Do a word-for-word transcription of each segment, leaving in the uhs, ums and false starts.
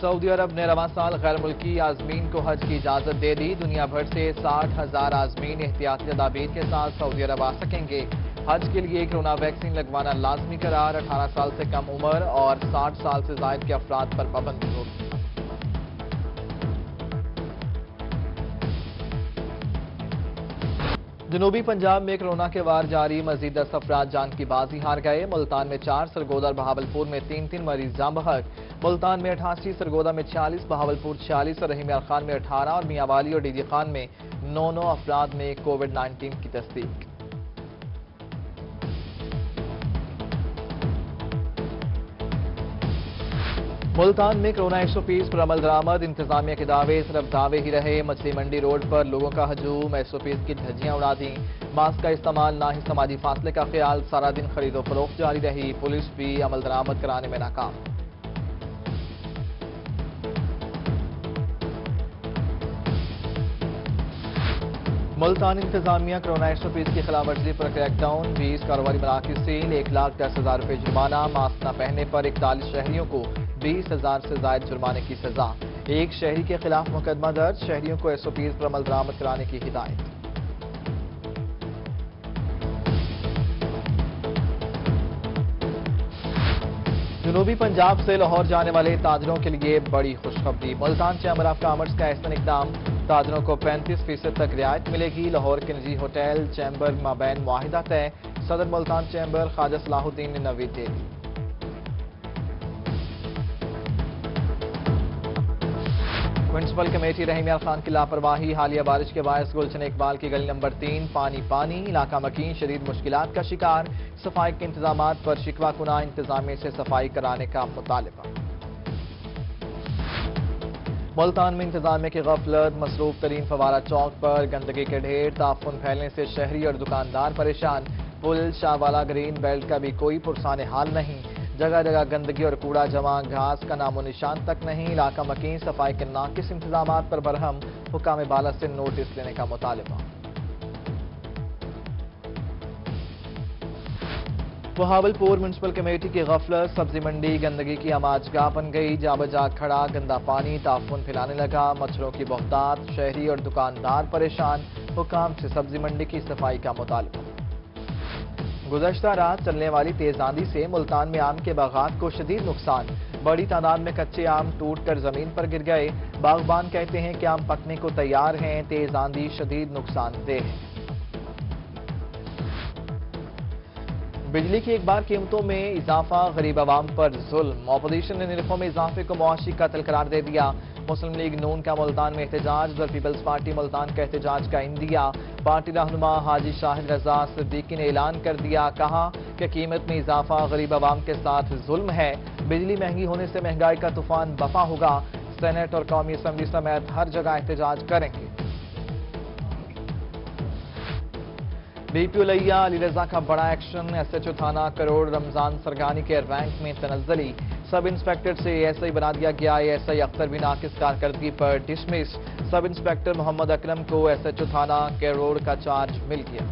Saudi अरब ने रवां साल गैर मुल्की आजमीन को हज की इजाजत दे दी। दुनिया भर से साठ हजार आजमीन एहतियाती तदाबीर के साथ सऊदी अरब आ सकेंगे। हज के लिए कोरोना वैक्सीन लगवाना लाजमी करार। अठारह साल से कम उम्र और साठ साल से जायद के अफराद पर पाबंदी होगी। जनूबी पंजाब में कोरोना के वार जारी। मजीद दस अफराद जान की बाजी हार गए। मुल्तान में चार, सरगोदा और बहावलपुर में तीन तीन मरीज जाम बहक। मुल्तान में अठासी, सरगोदा में छियालीस, बहावलपुर छियालीस और रहीम यार खान में अठारह और मियांवाली और डीजी खान में नौ नौ अफराद में कोविड नाइन्टीन की तस्दीक। मुल्तान में कोरोना एक सौ बीस पर अमल दरामद। इंतजामिया के दावे सिर्फ दावे ही रहे। मछली मंडी रोड पर लोगों का हजूम, एक सौ बीस की धज्जियां उड़ा दी। मास्क का इस्तेमाल, ना ही समाजी फासले का ख्याल। सारा दिन खरीदो फरोख्त जारी रही। पुलिस भी अमल दरामद कराने में नाकाम। मुल्तान इंतजामिया कोरोना एक सौ बीस की खिलाफ वर्जी पर क्रैकडाउन। बीस कारोबारी मराकज सील। एक लाख दस हजार रुपये जुर्माना। मास्क न पहनने पर इकतालीस शहरियों को बीस हजार से ज्यादा जुर्माने की सजा। एक शहरी के खिलाफ मुकदमा दर्ज। शहरियों को एस ओ पी पर अमल दरामद कराने की हिदायत। जनूबी पंजाब से लाहौर जाने वाले ताजरों के लिए बड़ी खुशखबरी। मुल्तान चैम्बर ऑफ कॉमर्स का ऐसा इकदाम। ताजरों को पैंतीस फीसद तक रियायत मिलेगी। लाहौर के निजी होटल चैम्बर माबैन मुआहिदा तय। सदर मुल्तान चैम्बर ख्वाजा सलाहुद्दीन ने नवीद दे दी। म्यूनसिपल कमेटी रहीम यार खान की लापरवाही। हालिया बारिश के बायस गुलशन इकबाल की गली नंबर तीन पानी पानी। इलाका मकीन शदीद मुश्किलात का शिकार। सफाई के इंतजाम पर शिकवा कुना। इंतजामिया से सफाई कराने का मुतालबा। मुल्तान में इंतजामिया की गफलत। मसरूफ तरीन फवारा चौक पर गंदगी के ढेर। ताफुन फैलने से शहरी और दुकानदार परेशान। पुल शाहवाला ग्रीन बेल्ट का भी कोई पुरसाने हाल नहीं। जगह जगह गंदगी और कूड़ा जमा। घास का नामो निशान तक नहीं। इलाका मकीन सफाई के नाकिस इंतजाम पर बरहम। हुकाम बाला से नोटिस लेने का मुतालबा। बहावलपुर म्यूनसिपल कमेटी की गफलत। सब्जी मंडी गंदगी की आमाजगाह बन गई। जाबजा खड़ा गंदा पानी ताफुन फैलाने लगा। मच्छरों की बहुतात। शहरी और दुकानदार परेशान। हुकाम से सब्जी मंडी की सफाई का मुतालबा। गुज़श्ता रात चलने वाली तेज आंधी से मुल्तान में आम के बागात को शदीद नुकसान। बड़ी तादाद में कच्चे आम टूटकर जमीन पर गिर गए। बागबान कहते हैं कि आम पकने को तैयार हैं। तेज आंधी शदीद नुकसानदेह है। बिजली की एक बार कीमतों में इजाफा। गरीब आवाम पर जुल्म। अपोजिशन ने निरखों में इजाफे को मुआशी कत्ल करार दे दिया। मुस्लिम लीग नून का मुल्तान में एहतजाज। उधर पीपल्स पार्टी मुल्तान का एहतजाज का इंदिया। पार्टी रहनुमा हाजी शाहिद रज़ा सिद्दीकी ने ऐलान कर दिया। कहा कि कीमत में इजाफा गरीब आवाम के साथ जुल्म है। बिजली महंगी होने से महंगाई का तूफान बपा होगा। सेनेट और कौमी असम्बली समेत हर जगह एहतजाज करेंगे। डीपीओ लैय्या अली रजा का बड़ा एक्शन। एसएचओ थाना करोड़ रमजान सरगानी के रैंक में तनजली। सब इंस्पेक्टर से एएसआई बना दिया गया। एएसआई अख्तर भी नाकिस कारकर्दगी पर dismiss. Sub inspector Mohammad Akram को एसएचओ थाना कैरोड़ का चार्ज मिल गया।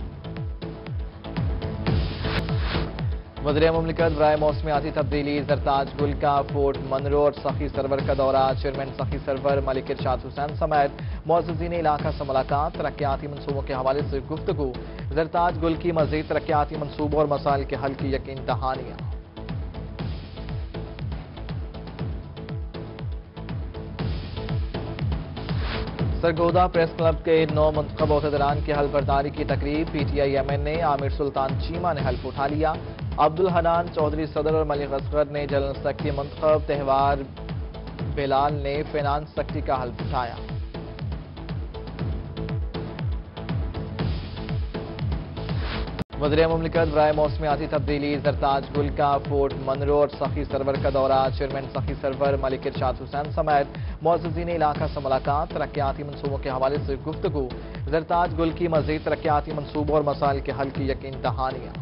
वज़ीर मुमलिकत बराए मौसमियाती तब्दीली। जरताज गुल का फोर्ट मनरो और सखी सरवर का दौरा। चेयरमैन सखी सरवर मलिक इरशाद हुसैन समेत मुअज़्ज़िज़ीन इलाका से मुलाकात। तरक्याती मनसूबों के हवाले से गुफ्तगू। जरताज गुल की मज़ीद तरक्याती मनसूबों और मसाइल के हल की यकीन दहानियां। सरगोदा प्रेस क्लब के नौ मंतखब अहदेदारान की हल्फबर्दारी की तकरीब। पीटीआई एमएनए आमिर सुल्तान चीमा ने हल्फ उठा लिया। अब्दुल हनान चौधरी सदर और मलिक असगर ने जनरल सेक्रेटरी मंतखब। त्यौहार बिलाल ने फाइनेंस सेक्रेटरी का हल्फ उठाया। वज़ीर मुमलिकत बराए मौसमियाती तब्दीली। जरताज गुल का फोर्ट मनरो और सखी सरवर का दौरा। चेयरमैन सखी सरवर मलिक इरशाद हुसैन समेत मुअज़्ज़िज़ीन इलाका से मुलाकात। तरक्याती मनसूबों के हवाले से गुफ्तगू। जरताज गुल की मज़ीद तरक्याती मनसूबों और मसाइल के हल की यकीन दहानियां।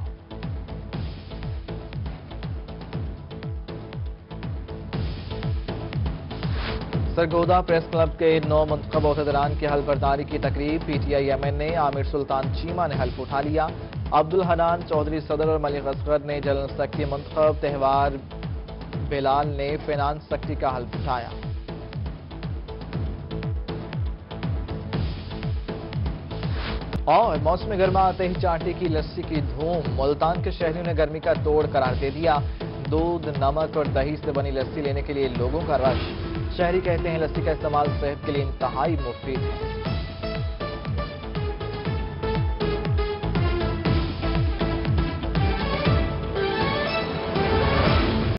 सरगोदा प्रेस क्लब के नौ मंतखब अहदेदारान की हल्फबर्दारी की तकरीब। पीटीआई एमएनए आमिर सुल्तान चीमा ने हल्फ उठा लिया। अब्दुल हनान चौधरी सदर और मलिक असगर ने जनरल सेक्रेटरी मंतखब। त्यौहार बिलाल ने फाइनेंस सेक्रेटरी का हल्फ उठाया। और मौसम गर्मा आते ही चाटे की लस्सी की धूम। मुल्तान के शहरियों ने गर्मी का तोड़ करार दे दिया। दूध, नमक और दही से बनी लस्सी लेने के लिए लोगों का रश। शहरी कहते हैं लस्सी का इस्तेमाल सेहत के लिए इंतहाई मुफीद है।